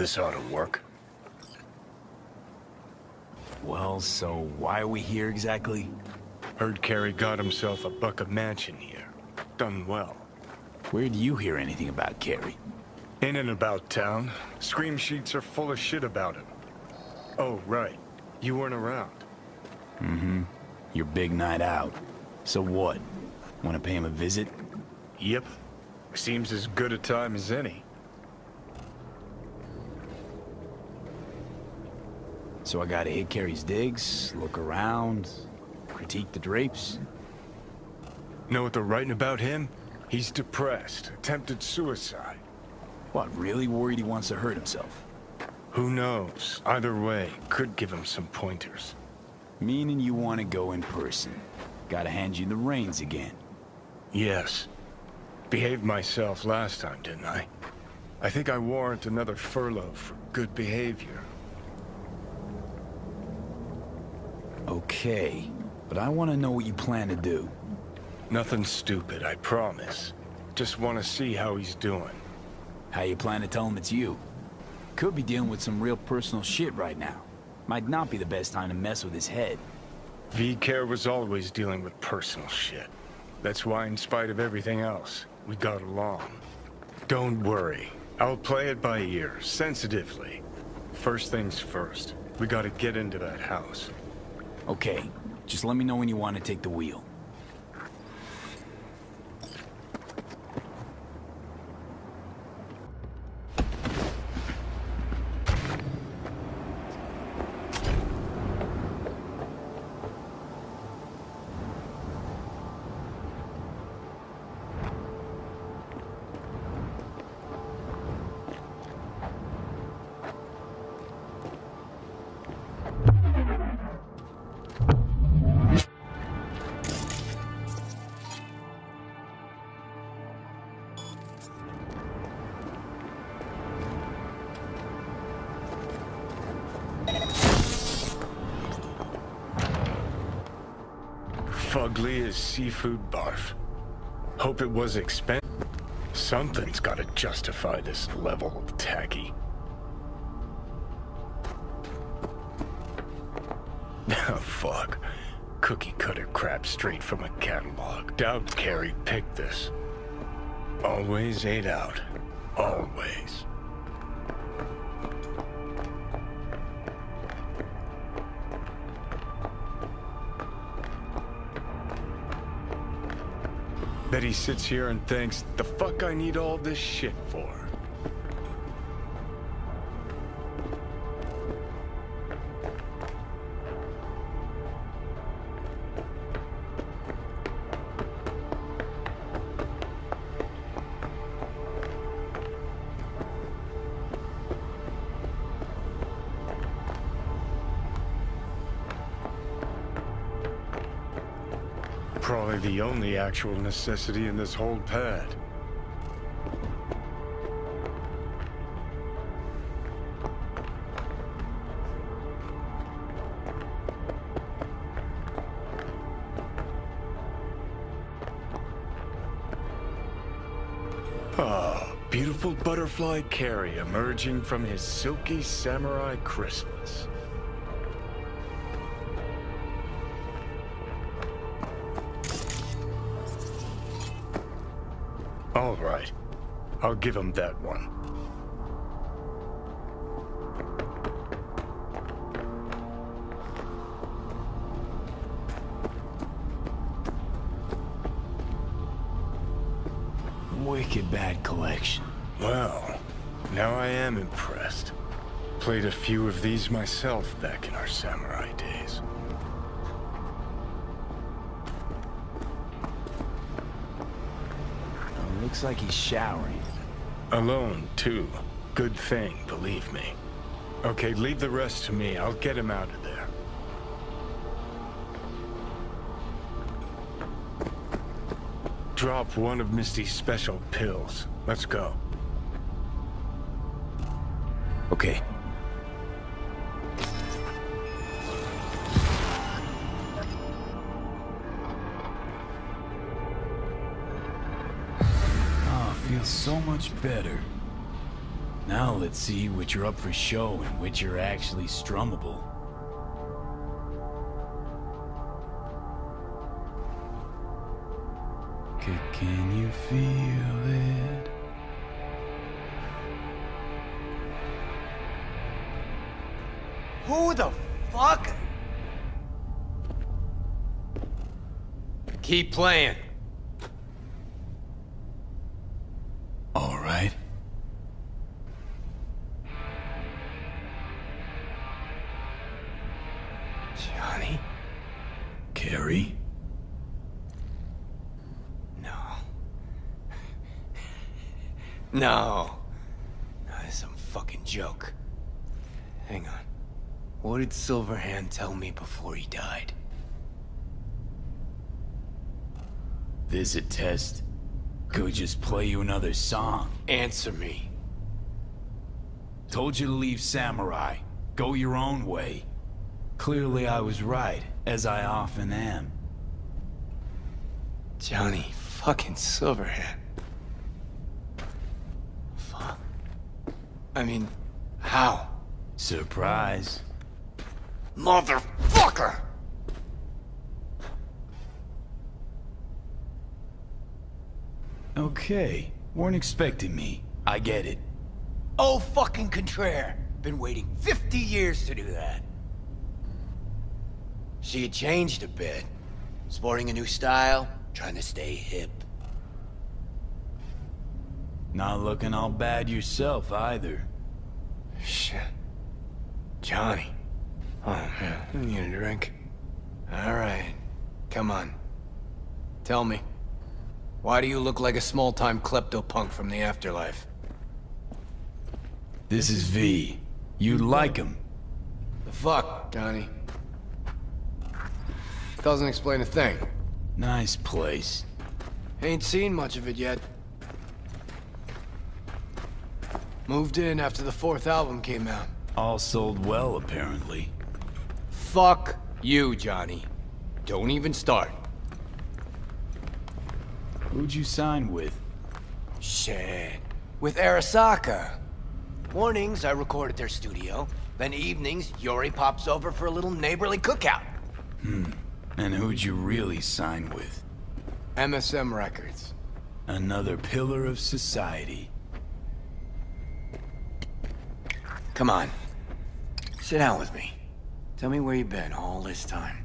This ought to work. Well, so why are we here exactly? Heard Kerry got himself a buck a mansion here. Done well. Where do you hear anything about Kerry? In and about town. Scream sheets are full of shit about him. Oh, right. You weren't around. Mm-hmm. Your big night out. So what? Want to pay him a visit? Yep. Seems as good a time as any. So I gotta hit Kerry's digs, look around, critique the drapes. Know what they're writing about him? He's depressed, attempted suicide. What, really worried he wants to hurt himself? Who knows? Either way, could give him some pointers. Meaning you want to go in person. Gotta hand you the reins again. Yes. Behaved myself last time, didn't I? I think I warrant another furlough for good behavior. Okay, but I want to know what you plan to do. Nothing stupid, I promise. Just want to see how he's doing. How you plan to tell him it's you? Could be dealing with some real personal shit right now. Might not be the best time to mess with his head. V-Care was always dealing with personal shit. That's why, in spite of everything else, we got along. Don't worry. I'll play it by ear, sensitively. First things first. We gotta get into that house. Okay. Just let me know when you want to take the wheel. Fugly as seafood barf. Hope it was expensive. Something's gotta justify this level of tacky. Fuck. Cookie cutter crap straight from a catalog. Doubt Kerry picked this. Always ate out. Always. Bet he sits here and thinks, the fuck I need all this shit for? Probably the only actual necessity in this whole pad. Ah, beautiful butterfly Kerry emerging from his silky samurai chrysalis. All right. I'll give him that one. Wicked bad collection. Well, now I am impressed. Played a few of these myself back in our samurai days. Looks like he's showering. Alone, too. Good thing, believe me. Okay, leave the rest to me. I'll get him out of there. Drop one of Misty's special pills. Let's go. Okay. So much better. Now let's see which are up for show and which are actually strummable. Can you feel it? Who the fuck? Keep playing. All right. Johnny? Kerry? No. No. That's some fucking joke. Hang on. What did Silverhand tell me before he died? This a test. Could just play you another song. Answer me. Told you to leave Samurai. Go your own way. Clearly I was right, as I often am. Johnny fucking Silverhand. Fuck. I mean, how? Surprise. Motherfucker! Okay, weren't expecting me. I get it. Oh fucking contraire! Been waiting 50 years to do that. She had changed a bit. Sporting a new style, trying to stay hip. Not looking all bad yourself either. Shit. Johnny. Oh man, I need a drink. Alright, come on. Tell me. Why do you look like a small-time klepto-punk from the afterlife? This is V. You'd like him. The fuck, Johnny? Doesn't explain a thing. Nice place. Ain't seen much of it yet. Moved in after the fourth album came out. All sold well, apparently. Fuck you, Johnny. Don't even start. Who'd you sign with? Shit. With Arasaka. Mornings, I record at their studio. Then evenings, Yori pops over for a little neighborly cookout. Hmm. And who'd you really sign with? MSM Records. Another pillar of society. Come on. Sit down with me. Tell me where you've been all this time.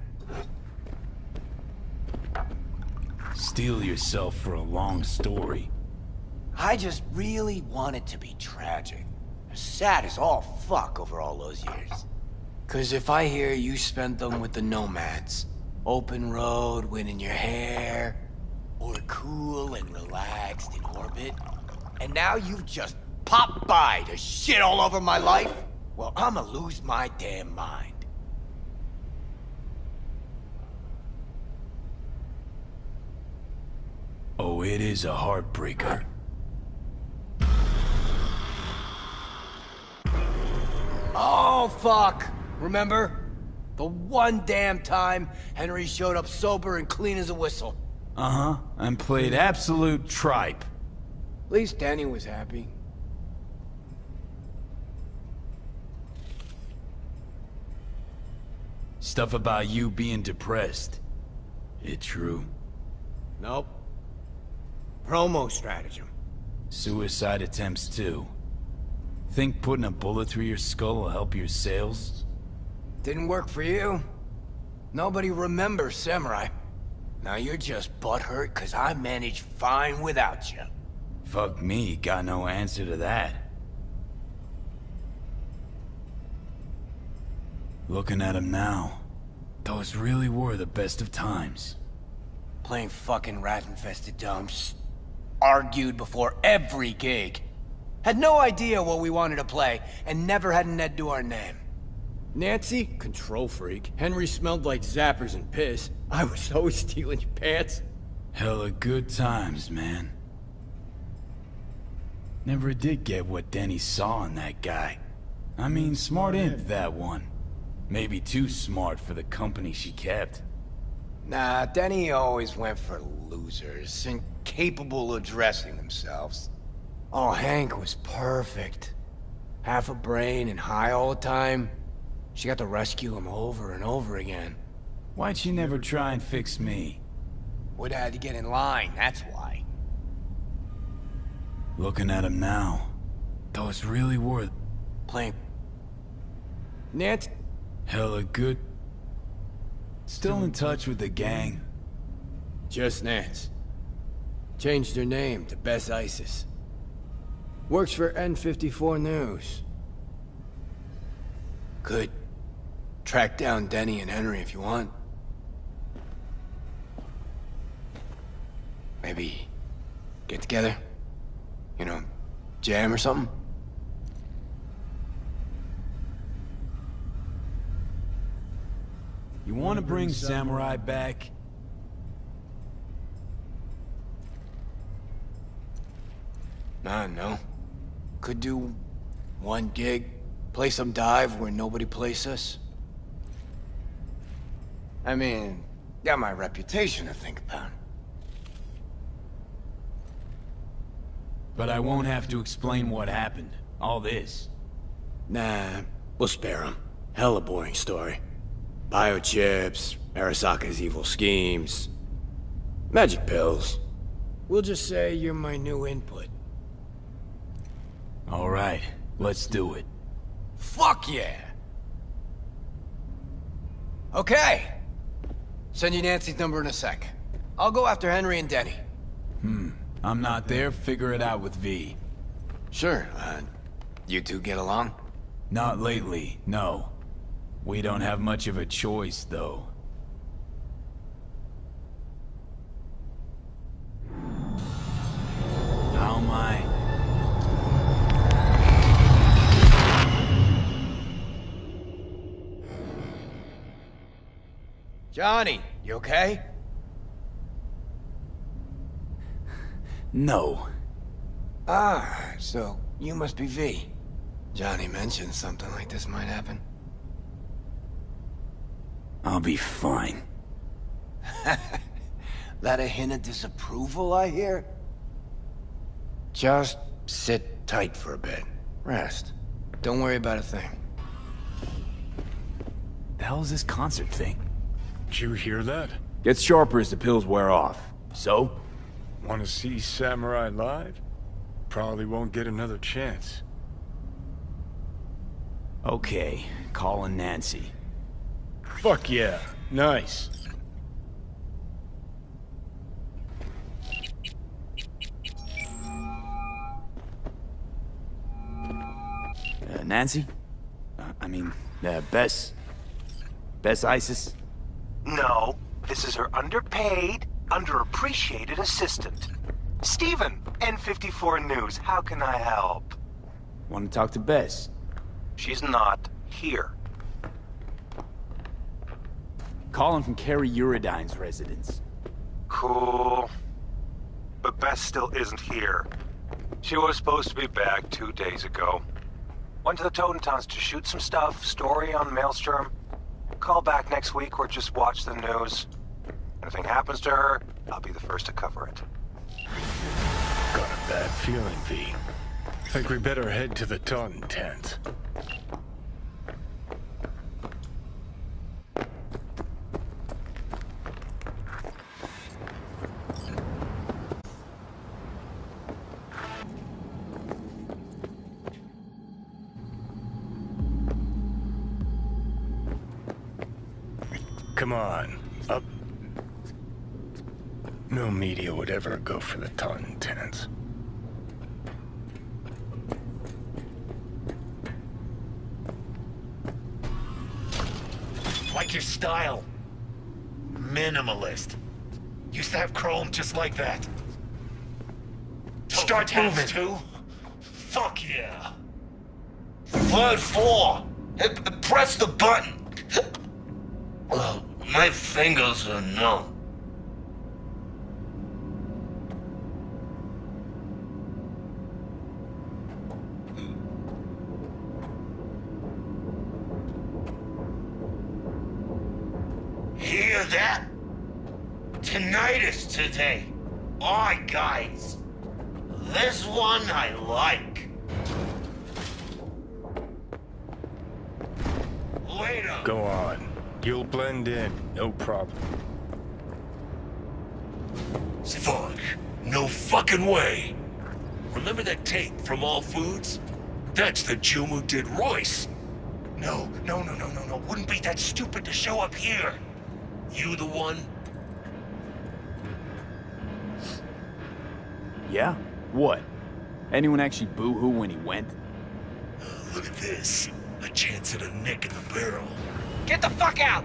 Steel yourself for a long story. I just really want it to be tragic. Sad as all fuck over all those years. 'Cause if I hear you spent them with the nomads, open road, wind in your hair, or cool and relaxed in orbit, and now you've just popped by to shit all over my life, well, I'ma lose my damn mind. Oh, it is a heartbreaker. Oh, fuck! Remember? The one damn time Henry showed up sober and clean as a whistle. Uh-huh, and played absolute tripe. At least Danny was happy. Stuff about you being depressed. It true? Nope. Promo stratagem. Suicide attempts too. Think putting a bullet through your skull will help your sales? Didn't work for you. Nobody remembers Samurai. Now you're just butthurt because I managed fine without you. Fuck me, got no answer to that. Looking at him now, those really were the best of times. Playing fucking rat-infested dumps. Argued before every gig. Had no idea what we wanted to play, and never had an head to our name. Nancy? Control freak. Henry smelled like zappers and piss. I was always stealing your pants. Hella good times, man. Never did get what Denny saw in that guy. I mean, smart imp, that one. Maybe too smart for the company she kept. Nah, Denny always went for losers, incapable of dressing themselves. Oh, Hank was perfect. half a brain and high all the time. She got to rescue him over and over again. Why'd she never try and fix me? Would have had to get in line, that's why. Looking at him now, though it's really worth playing. Nance? Hella good. Still in touch with the gang? Just Nance. Changed her name to Bes Isis. Works for N54 News. Good. Track down Denny and Henry if you want. Maybe get together? You know, jam or something? You want to bring Samurai back? Nah, no. Could do one gig, play some dive where nobody plays us. I mean, got my reputation to think about. But I won't have to explain what happened. All this. Nah, we'll spare him. Hella boring story. Biochips, Arasaka's evil schemes, magic pills. We'll just say you're my new input. All right, let's do it. Fuck yeah! Okay. Send you Nancy's number in a sec. I'll go after Henry and Denny. I'm not there, figure it out with V. Sure, you two get along? Not lately, no. We don't have much of a choice, though. How am I? Johnny, you okay? No. Ah, so you must be V. Johnny mentioned something like this might happen. I'll be fine. That a hint of disapproval, I hear? Just sit tight for a bit. Rest. Don't worry about a thing. The hell is this concert thing? Did you hear that? Gets sharper as the pills wear off. So? Want to see Samurai live? Probably won't get another chance. Okay, calling Nancy. Fuck yeah. Nice. Nancy? Bes. Bes Isis? No. This is her underpaid, underappreciated assistant. Steven, N54 News, how can I help? Want to talk to Bes? She's not here. Calling from Kerry Eurodyne's residence. Cool. But Bes still isn't here. She was supposed to be back 2 days ago. Went to the Totentanz to shoot some stuff, story on Maelstrom. Call back next week or just watch the news. Anything happens to her, I'll be the first to cover it. Got a bad feeling, V. Think we better head to the Totentanz. Come on, up. No media would ever go for the Totentanz. Like your style. Minimalist. Used to have chrome just like that. Start moving. 2? Fuck yeah. Third floor. Press the button. Oh. My fingers are numb. Hear that? Tinnitus today. Aye, guys. This one I like. later. Go on. You'll blend in, no problem. Fuck. No fucking way. Remember that tape from All Foods? That's the Jew who did Royce. No. Wouldn't be that stupid to show up here. You the one? Yeah? What? Anyone actually boo-hoo when he went? Look at this. A chance at a neck in the barrel. Get the fuck out!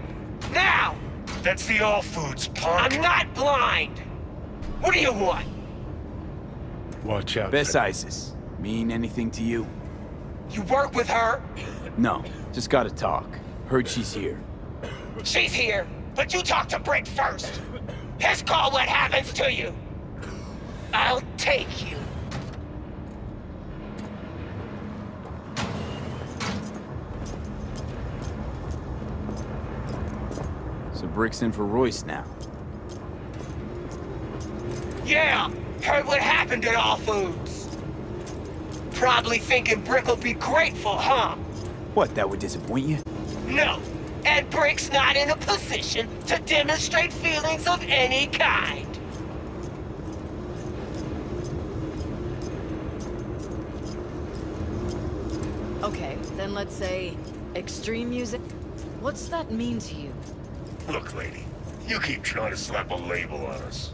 Now! That's the All Foods, punk. I'm not blind! What do you want? Watch out. Bes Isis. Mean anything to you? You work with her? No. Just gotta talk. Heard she's here. She's here, but you talk to Britt first. His call what happens to you. I'll take you. So Brick's in for Royce now. Yeah! Heard what happened at All Foods. Probably thinking Brick will be grateful, huh? What, that would disappoint you? No. And Brick's not in a position to demonstrate feelings of any kind. Okay, then let's say extreme music. What's that mean to you? Look, lady, you keep trying to slap a label on us.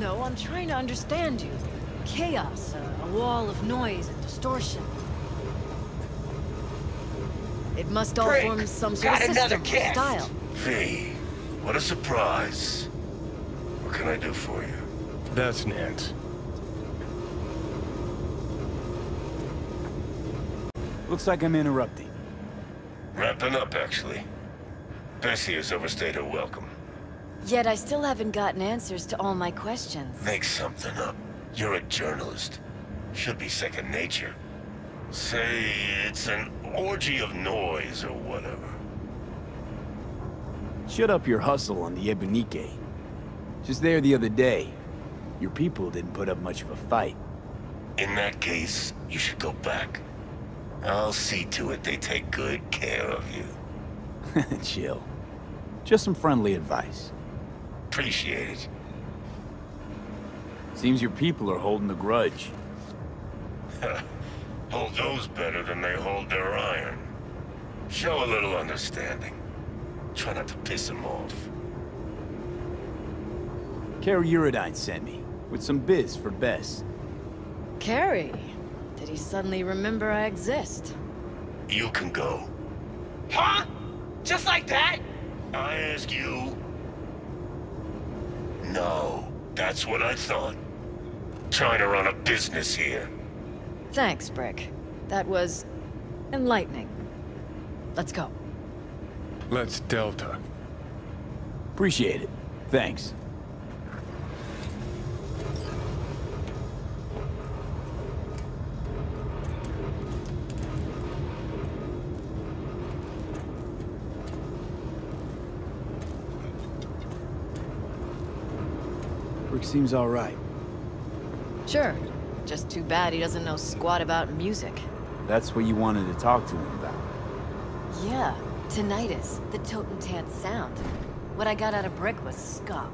No, I'm trying to understand you. Chaos, a wall of noise and distortion. It must all form some sort of system or style. Hey, what a surprise. What can I do for you? That's an ant. Looks like I'm interrupting. Wrapping up, actually. Bessie has overstayed her welcome. Yet I still haven't gotten answers to all my questions. Make something up. You're a journalist. Should be second nature. Say it's an orgy of noise or whatever. Shut up your hustle on the Ebunike. Just there the other day. Your people didn't put up much of a fight. In that case, you should go back. I'll see to it they take good care of you. Chill. Just some friendly advice. Appreciate it. Seems your people are holding the grudge. Hold those better than they hold their iron. Show a little understanding. Try not to piss them off. Kerry Eurodyne sent me, with some biz for Bes. Kerry? Did he suddenly remember I exist? You can go. Huh? Just like that? I ask you. No, that's what I thought. Trying to run a business here. Thanks, Brick. That was enlightening. Let's go. Let's Delta. Appreciate it. Thanks. Seems all right. Sure. Just too bad he doesn't know squat about music. That's what you wanted to talk to him about. Yeah. Tinnitus. The Totentanz sound. What I got out of Brick was scop.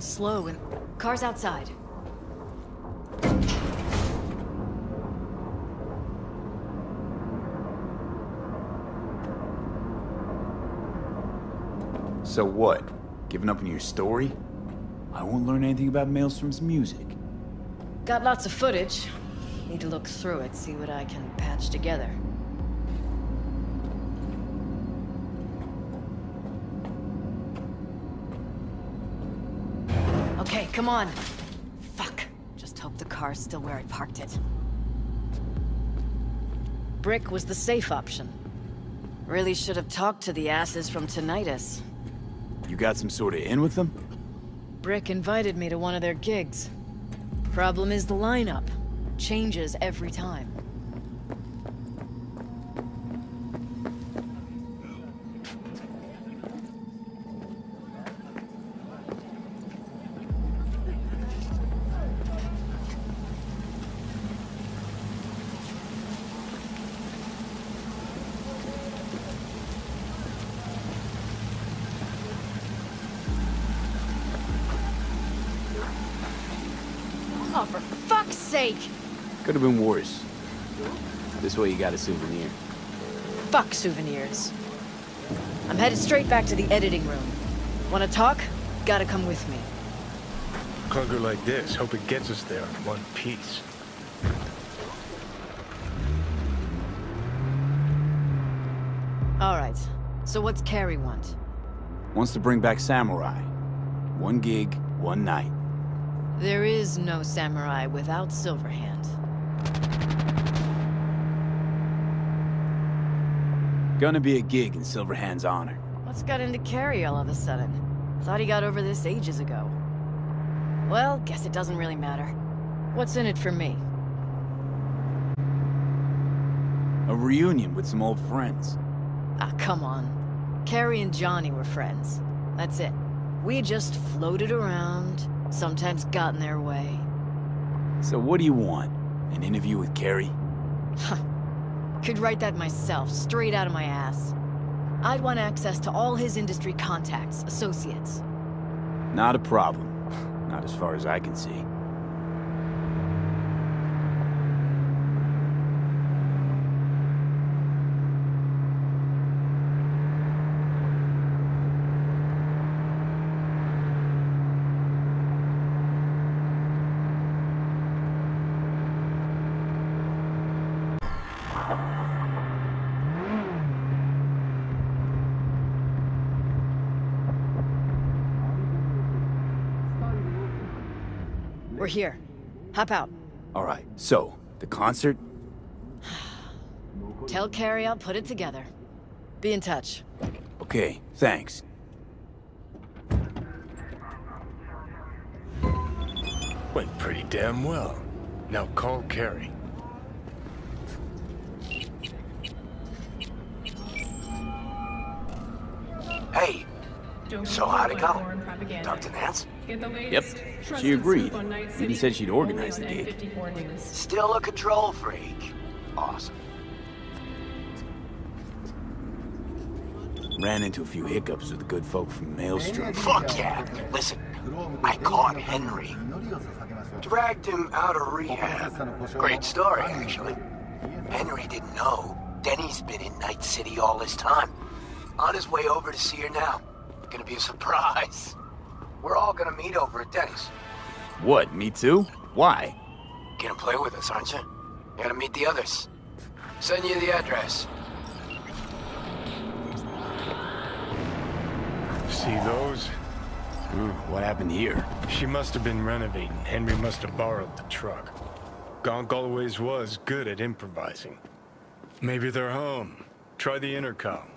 Slow and cars outside. So what? Giving up on your story? I won't learn anything about Maelstrom's music. Got lots of footage. Need to look through it, see what I can patch together. Okay, come on. Fuck. Just hope the car's still where I parked it. Brick was the safe option. Really should have talked to the asses from Tinnitus. You got some sort of in with them? Brick invited me to one of their gigs. Problem is the lineup. Changes every time. Oh, for fuck's sake! Could have been worse. This way you got a souvenir. Fuck souvenirs. I'm headed straight back to the editing room. Wanna talk? Gotta come with me. Clunker like this, hope it gets us there in one piece. Alright, so what's Kerry want? Wants to bring back Samurai. 1 gig, 1 night. There is no Samurai without Silverhand. Gonna be a gig in Silverhand's honor. What's got into Kerry all of a sudden? Thought he got over this ages ago. Well, guess it doesn't really matter. What's in it for me? A reunion with some old friends. Ah, come on. Kerry and Johnny were friends. That's it. We just floated around, sometimes got in their way. So what do you want? An interview with Kerry? Huh. Could write that myself, straight out of my ass. I'd want access to all his industry contacts, associates. Not a problem. Not as far as I can see. We're here. Hop out. All right. So, the concert? Tell Kerry I'll put it together. Be in touch. Okay, thanks. Went pretty damn well. Now call Kerry. Hey! So how'd it go? Talked to Nance? Yep. She agreed. Even said she'd organize the gig. Still a control freak. Awesome. Ran into a few hiccups with the good folk from Maelstrom. Fuck yeah! Listen, I caught Henry. Dragged him out of rehab. Great story, actually. Henry didn't know. Denny's been in Night City all this time. On his way over to see her now. Gonna be a surprise. We're all gonna meet over at Denny's. What? Me too? Why? You're gonna play with us, aren't you? You're gonna meet the others. Send you the address. See those? What happened here? She must have been renovating. Henry must have borrowed the truck. Gonk always was good at improvising. Maybe they're home. Try the intercom.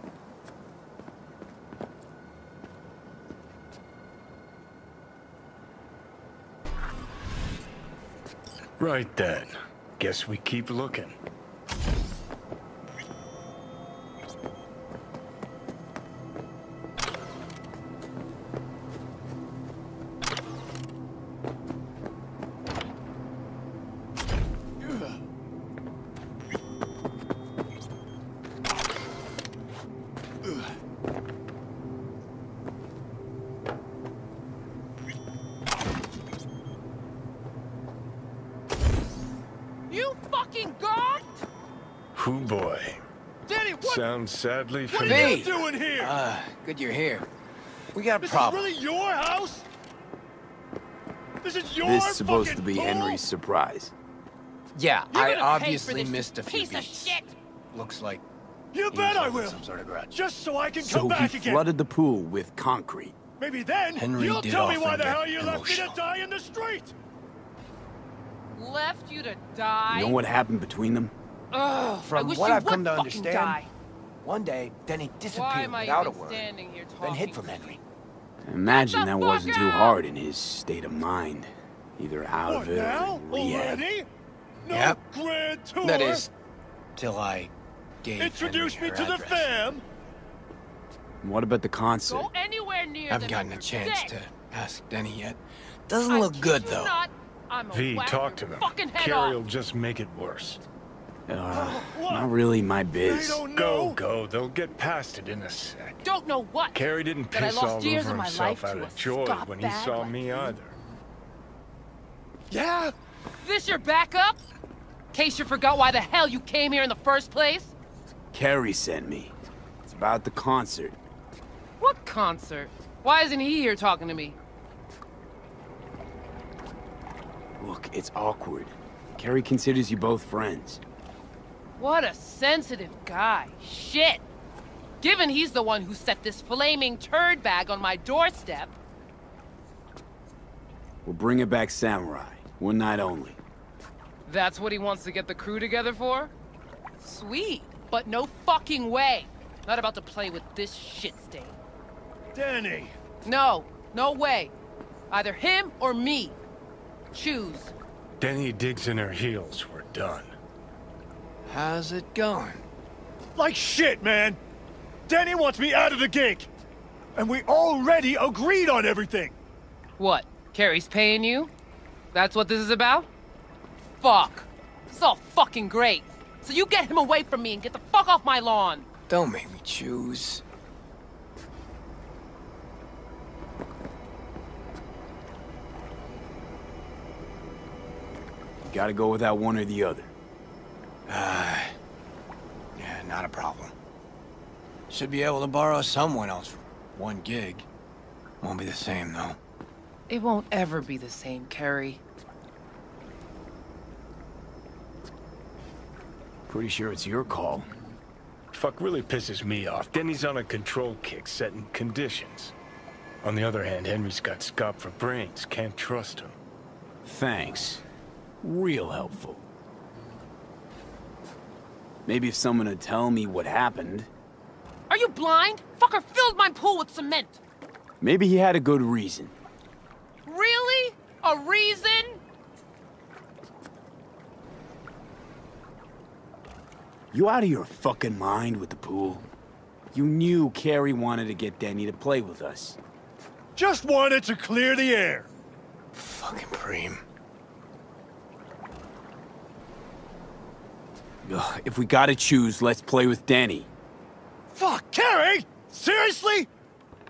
Right then. Guess we keep looking. Sadly, what are you doing here? Good you're here. We got a problem. This is really your house? This is your This is supposed to be home? Henry's surprise. Yeah, I obviously missed a few piece beats. Of shit. Looks like you bet I will. Some sort of grudge. Just so I can come back again. So he flooded the pool with concrete. Maybe then Henry you'll tell me why the hell you left me to die in the street. Left you to die? You know what happened between them? From what I've come to understand. Die. One day, then he disappeared without a word, then hid from Henry. Imagine that wasn't too hard in his state of mind. Either out of it or in rehab. No yep. Grand tour. That is, till I gave introduce me to address. The fam. What about the concert? Go anywhere near. I've gotten a chance to ask Denny yet. Doesn't I look good though. Not, V, talk to them. Kerry'll just make it worse. Not really my biz. Go. They'll get past it in a sec. Don't know what. Kerry didn't piss all over himself out of joy when he saw me either. Yeah. This your backup? In case you forgot why the hell you came here in the first place. Kerry sent me. It's about the concert. What concert? Why isn't he here talking to me? Look, it's awkward. Kerry considers you both friends. What a sensitive guy. Shit. Given he's the one who set this flaming turd bag on my doorstep. We're bringing back Samurai. One night only. That's what he wants to get the crew together for? Sweet, but no fucking way. Not about to play with this shit stain. Danny! No way. Either him or me. Choose. Denny digs in her heels. We're done. How's it going? Like shit, man! Denny wants me out of the gig! And we already agreed on everything! What? Kerry's paying you? That's what this is about? Fuck. It's all fucking great. So you get him away from me and get the fuck off my lawn! Don't make me choose. Gotta go without one or the other. Yeah, not a problem. Should be able to borrow someone else for one gig. Won't be the same, though. It won't ever be the same, Kerry. Pretty sure it's your call. Fuck really pisses me off. Denny's on a control kick, setting conditions. On the other hand, Henry's got scop for brains. Can't trust him. Thanks. Real helpful. Maybe if someone would tell me what happened. Are you blind? Fucker filled my pool with cement. Maybe he had a good reason. Really? A reason? You out of your fucking mind with the pool? You knew Kerry wanted to get Denny to play with us. Just wanted to clear the air. Fucking preem. Ugh, if we gotta choose, let's play with Danny. Fuck, Kerry! Seriously?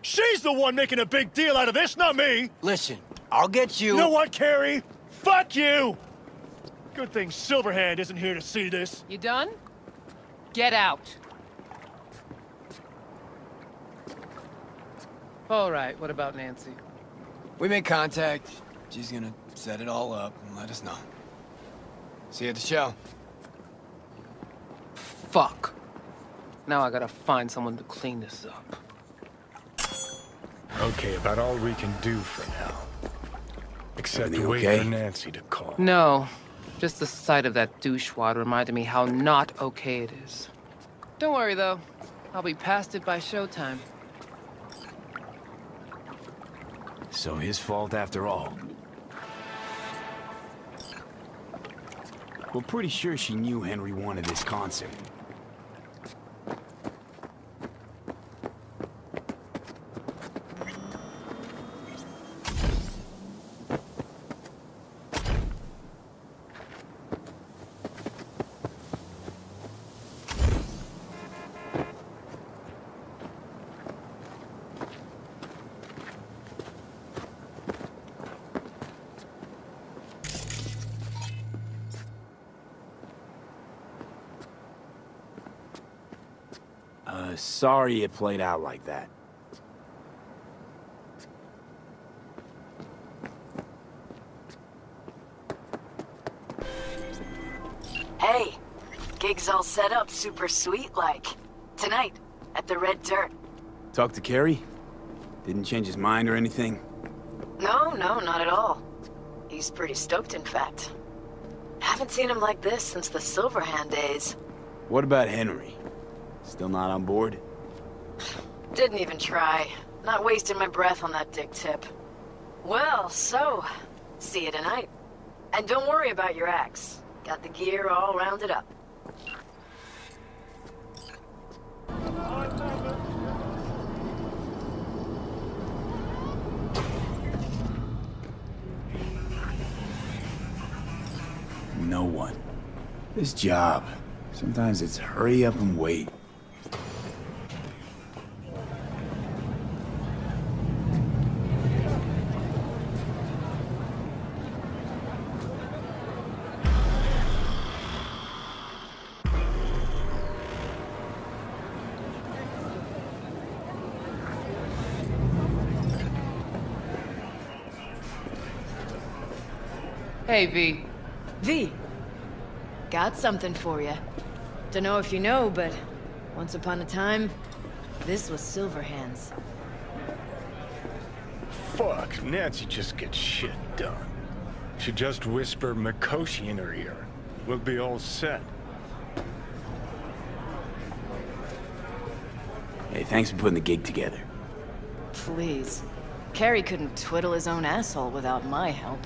She's the one making a big deal out of this, not me! Listen, I'll get you... You know what, Kerry? Fuck you! Good thing Silverhand isn't here to see this. You done? Get out. Alright, what about Nancy? We made contact. She's gonna set it all up and let us know. See you at the show. Fuck. Now I gotta find someone to clean this up. Okay, about all we can do for now. Except wait for Nancy to call. No. Just the sight of that douchewad reminded me how not okay it is. Don't worry, though. I'll be past it by showtime. So his fault after all. We're pretty sure she knew Henry wanted this concert. Sorry it played out like that. Hey, gig's all set up super sweet like. Tonight, at the Red Dirt. Talk to Kerry? Didn't change his mind or anything? No, not at all. He's pretty stoked, in fact. Haven't seen him like this since the Silverhand days. What about Henry? Still not on board? Didn't even try. Not wasting my breath on that dick tip. Well, so, see you tonight. And don't worry about your axe. Got the gear all rounded up. No one. This job, sometimes it's hurry up and wait. Hey, V. V, got something for you. Dunno if you know, but once upon a time, this was Silverhand's. Fuck, Nancy just gets shit done. She just whispered Mikoshi in her ear. We'll be all set. Hey, thanks for putting the gig together. Please. Kerry couldn't twiddle his own asshole without my help.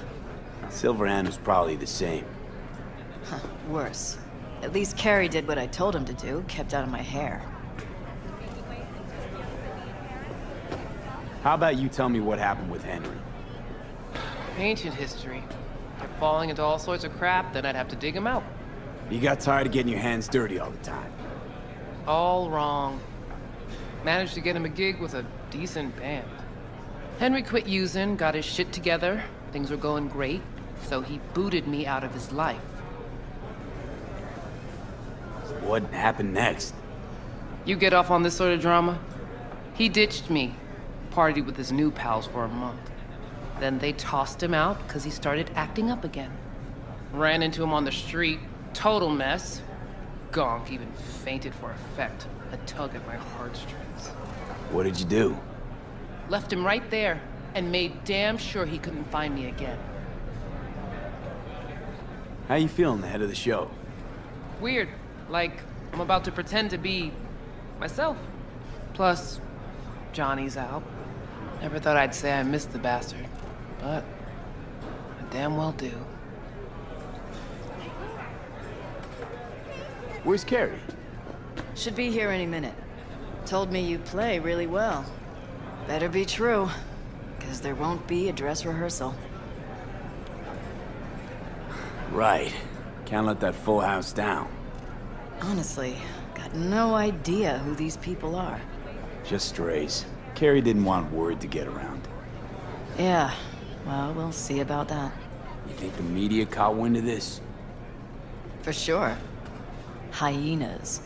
Silverhand was probably the same. Huh, worse. At least Kerry did what I told him to do, kept out of my hair. How about you tell me what happened with Henry? Ancient history. Kept falling into all sorts of crap, then I'd have to dig him out. You got tired of getting your hands dirty all the time. All wrong. Managed to get him a gig with a decent band. Henry quit using, got his shit together. Things were going great, so he booted me out of his life. What happened next? You get off on this sort of drama? He ditched me, partied with his new pals for a month. Then they tossed him out because he started acting up again. Ran into him on the street, total mess. Gonk even fainted for effect, a tug at my heartstrings. What did you do? Left him right there. And made damn sure he couldn't find me again. How you feeling ahead of the show? Weird. Like, I'm about to pretend to be myself. Plus, Johnny's out. Never thought I'd say I missed the bastard. But I damn well do. Where's Kerry? Should be here any minute. Told me you play really well. Better be true. Because there won't be a dress rehearsal. Right. Can't let that full house down. Honestly, got no idea who these people are. Just strays. Kerry didn't want word to get around. Yeah. Well, we'll see about that. You think the media caught wind of this? For sure. Hyenas.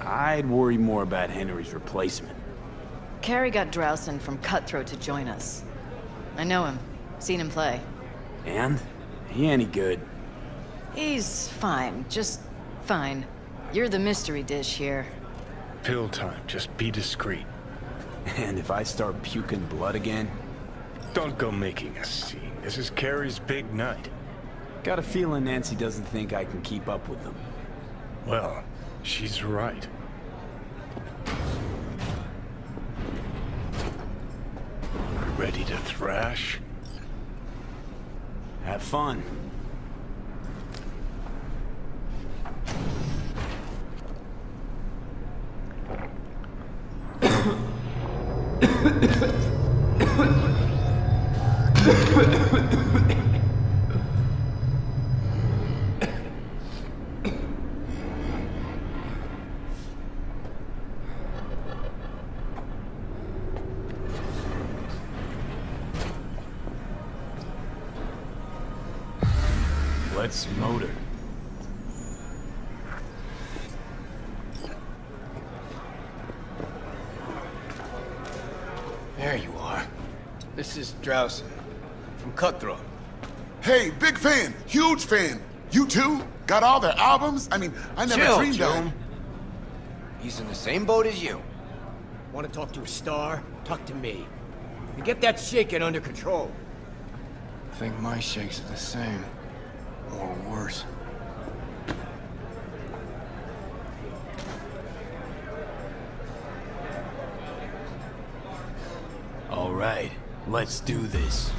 I'd worry more about Henry's replacement. Kerry got Dreuson from Cutthroat to join us. I know him. Seen him play. And? He any good? He's fine. Just fine. You're the mystery dish here. Pill time. Just be discreet. And if I start puking blood again? Don't go making a scene. This is Kerry's big night. Got a feeling Nancy doesn't think I can keep up with them. Well, she's right. Ready to thrash? Have fun. Motor. There you are. This is Dreuson from Cutthroat. Hey, big fan, huge fan. You too? Got all their albums? I mean, I never dreamed of him. He's in the same boat as you. Want to talk to a star? Talk to me. And get that shaking under control. I think my shakes are the same. Or worse. All right, let's do this.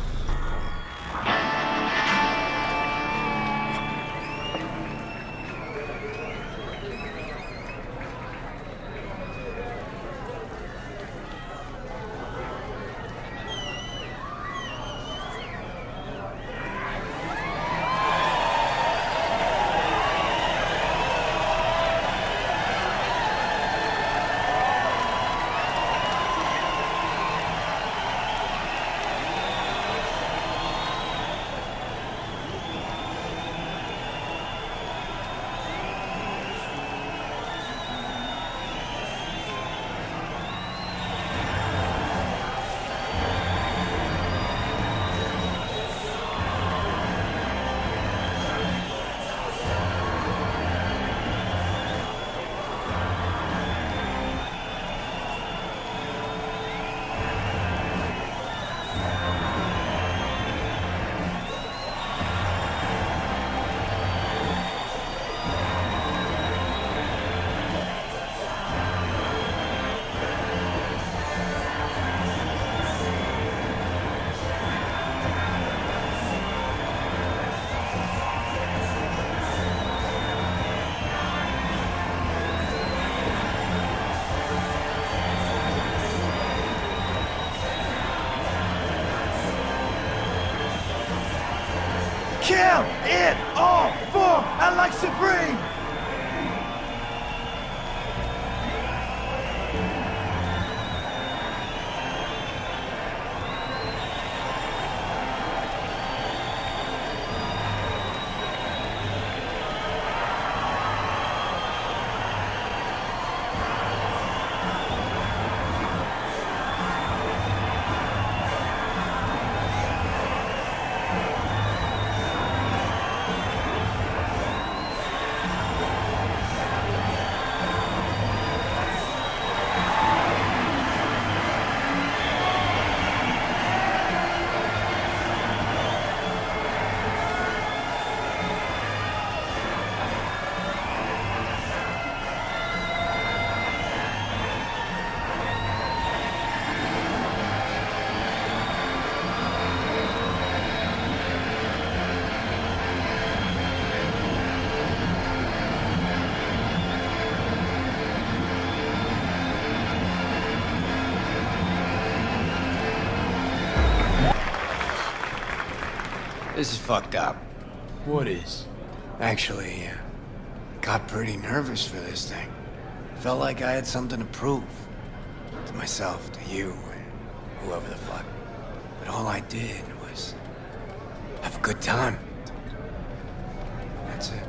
This is fucked up. What is? Actually, got pretty nervous for this thing. Felt like I had something to prove. To myself, to you, and whoever the fuck. But all I did was have a good time. That's it.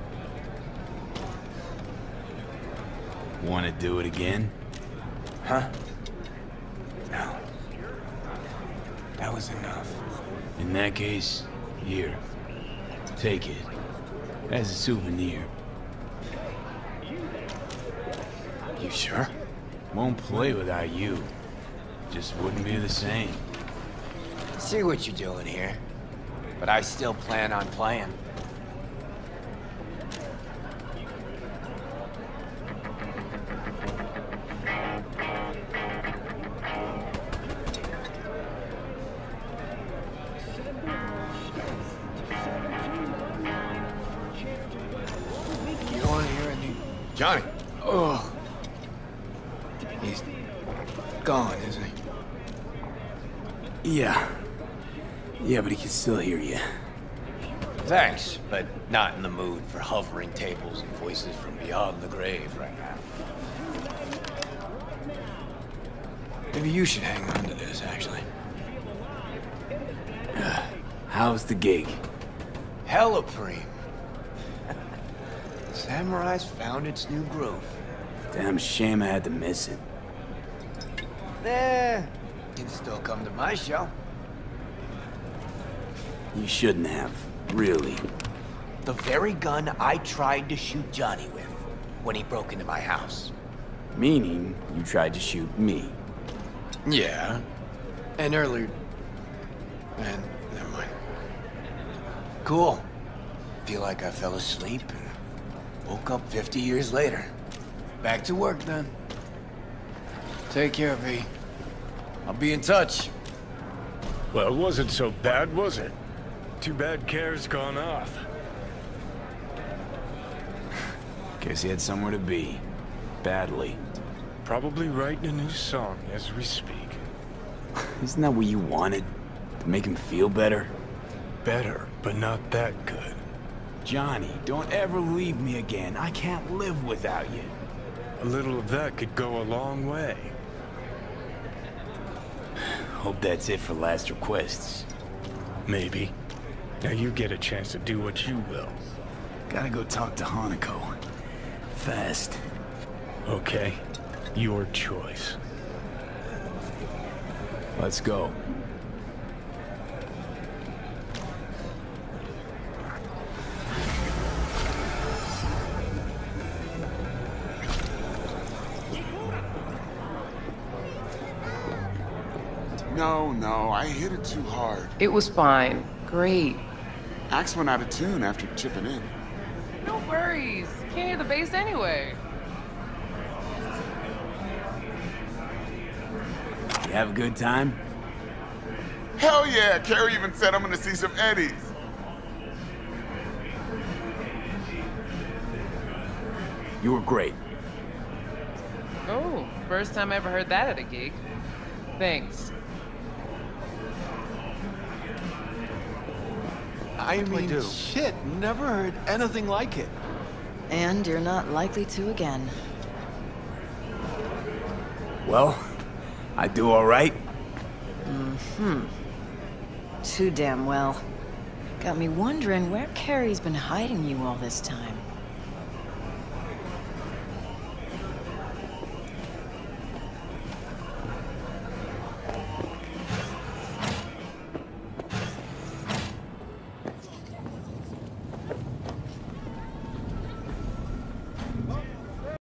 Want to do it again? Huh? No. That was enough. In that case, here. Take it. As a souvenir. You sure? Won't play without you. Just wouldn't be the same. See what you're doing here. But I still plan on playing. Johnny! Oh! He's gone, isn't he? Yeah, but he can still hear you. Thanks, but not in the mood for hovering tables and voices from beyond the grave right now. Maybe you should hang on to this, actually. How's the gig? Hella preem. Samurai's found its new growth. Damn shame I had to miss it. There, you can still come to my show. You shouldn't have, really. The very gun I tried to shoot Johnny with when he broke into my house. Meaning, you tried to shoot me. Yeah. And earlier... And... never mind. Cool. Feel like I fell asleep. Woke up 50 years later. Back to work, then. Take care, V. I'll be in touch. Well, it wasn't so bad, was it? Too bad Kerry's gone off. Guess he had somewhere to be. Badly. Probably writing a new song as we speak. Isn't that what you wanted? To make him feel better? Better, but not that good. Johnny, don't ever leave me again. I can't live without you. A little of that could go a long way. Hope that's it for last requests. Maybe. Now you get a chance to do what you will. Gotta go talk to Hanako. Fast. Okay. Your choice. Let's go. No, I hit it too hard. It was fine. Great. Axe went out of tune after chipping in. No worries. Can't hear the bass anyway. You have a good time? Hell yeah! Kerry even said I'm gonna see some Eddies. You were great. Oh, first time I ever heard that at a gig. Thanks. I mean, shit, never heard anything like it. And you're not likely to again. Well, I do all right. Mm-hmm. Too damn well. Got me wondering where Kerry's been hiding you all this time.